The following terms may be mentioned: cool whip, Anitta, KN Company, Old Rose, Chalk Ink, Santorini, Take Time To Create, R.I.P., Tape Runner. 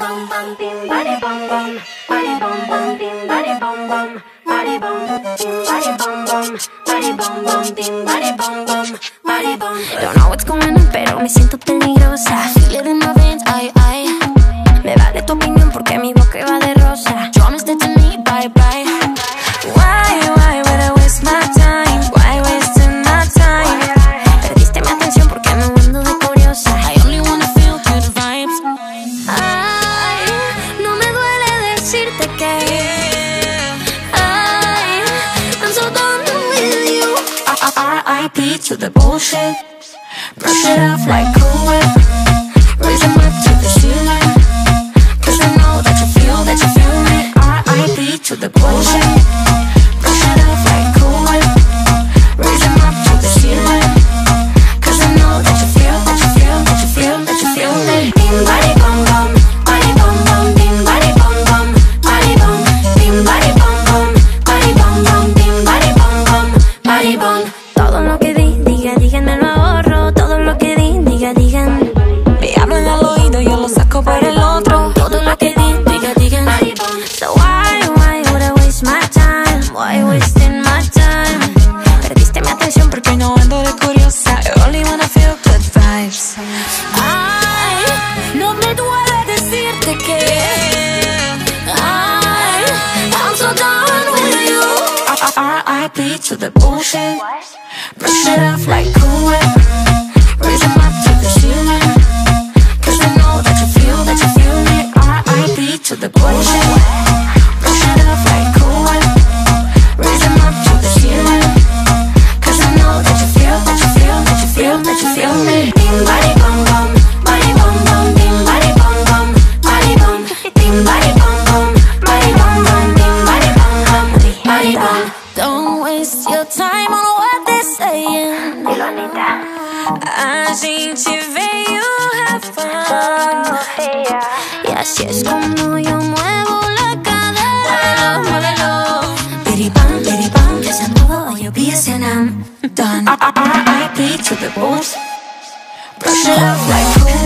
bum bum bim body bum bum body bum bum bim body bum bum body bum body bum bum body bum bum bim body bum bum body bum. Don't know what's going on, pero me siento peligrosa. Feel it in my veins, ay ay. Me vale tu opinión porque mi boca iba de rosa. Promise that to me, bye bye. Why would I waste my time? Why wasting my time? Perdiste mi atención porque me ando de curiosa. I only wanna feel good vibes. Ay, no me duele decirte que ay, I'm so done with you. R.I.P. to the bullshit. Brush it off like Cool Whip. Raise them up to the ceiling. Cause I know that you feel me. R.I.P. to the bullshit. Todo lo que di, digan, me lo ahorro. Todo lo que di, digan. Me hablan al oído, yo lo saco para el otro. Todo lo que di, digan. So why would I waste my time? Why wasting my time? Perdiste mi atención porque no ando de curiosa. I only wanna feel good vibes. Ay, no me duele decirte que ay, I'm so done with you. R.I.P. to the bullshit. Brush it off like Cool Whip. Raise them up to the ceiling. Cause I know that you feel me. R.I.P. to the bullshit. Brush it off like Cool Whip. Raise them up to the ceiling. Cause I know that you feel me. Bing body bum bum, body bum bum, bing body bum bum, body bum, bing body bum bum, body bum bum, bing body bum bum, body bum. Don't waste your time on what they're saying. Dilo, Anitta. A gente ve you have fun. Y así es como yo muevo la cadera. Muévelo, baby bam, ya se muevo, o yo pies and I'm done. R.I.P. to the bulls. Brush it off like